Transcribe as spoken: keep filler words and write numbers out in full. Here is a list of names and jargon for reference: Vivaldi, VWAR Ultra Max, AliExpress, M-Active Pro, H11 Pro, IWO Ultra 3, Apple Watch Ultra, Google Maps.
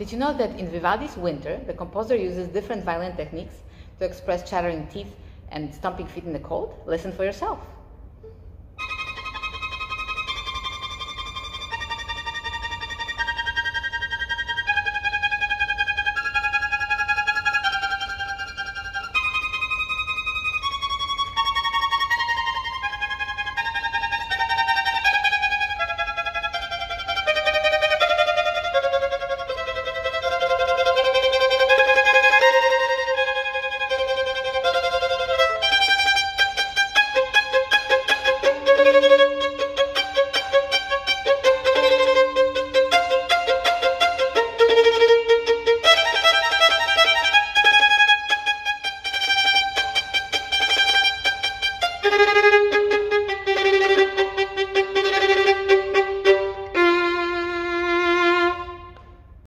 Did you know that in Vivaldi's Winter, the composer uses different violin techniques to express chattering teeth and stomping feet in the cold? Listen for yourself.